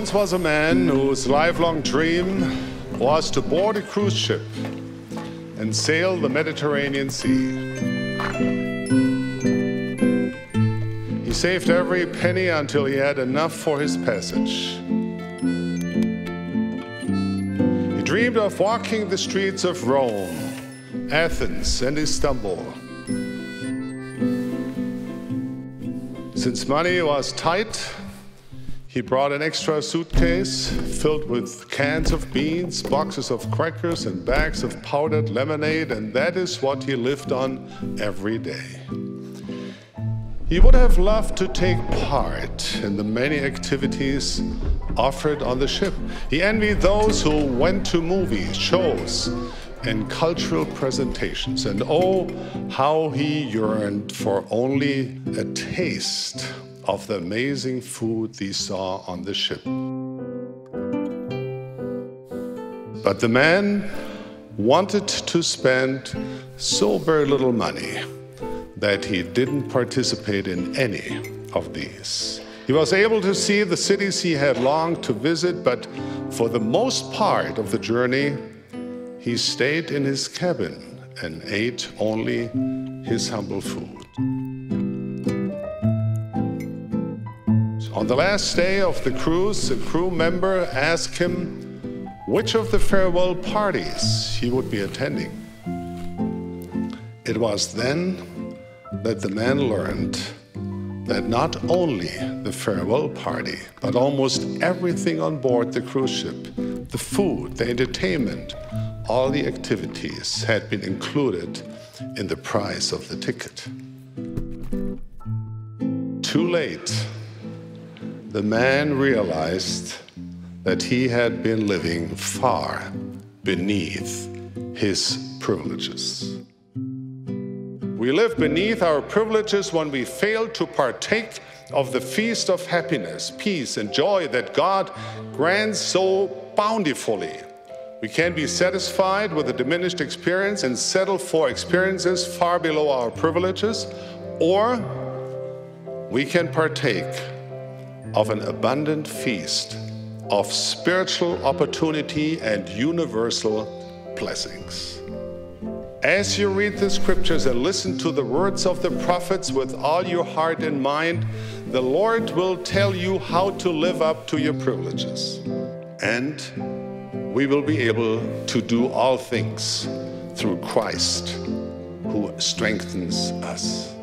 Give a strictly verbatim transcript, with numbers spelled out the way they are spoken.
once was a man whose lifelong dream was to board a cruise ship and sail the Mediterranean Sea. He saved every penny until he had enough for his passage. He dreamed of walking the streets of Rome, Athens, and Istanbul. Since money was tight, he brought an extra suitcase filled with cans of beans, boxes of crackers, and bags of powdered lemonade, and that is what he lived on every day. He would have loved to take part in the many activities offered on the ship. He envied those who went to movies, shows, and cultural presentations, and oh, how he yearned for only a taste of the amazing food they saw on the ship. But the man wanted to spend so very little money that he didn't participate in any of these. He was able to see the cities he had longed to visit, but for the most part of the journey, he stayed in his cabin and ate only his humble food. On the last day of the cruise, a crew member asked him which of the farewell parties he would be attending. It was then that the man learned that not only the farewell party, but almost everything on board the cruise ship, the food, the entertainment, all the activities had been included in the price of the ticket. Too late, the man realized that he had been living far beneath his privileges. We live beneath our privileges when we fail to partake of the feast of happiness, peace, and joy that God grants so bountifully. We can't be satisfied with a diminished experience and settle for experiences far below our privileges, or we can partake of an abundant feast of spiritual opportunity and universal blessings. As you read the scriptures and listen to the words of the prophets with all your heart and mind, the Lord will tell you how to live up to your privileges. And we will be able to do all things through Christ, who strengthens us.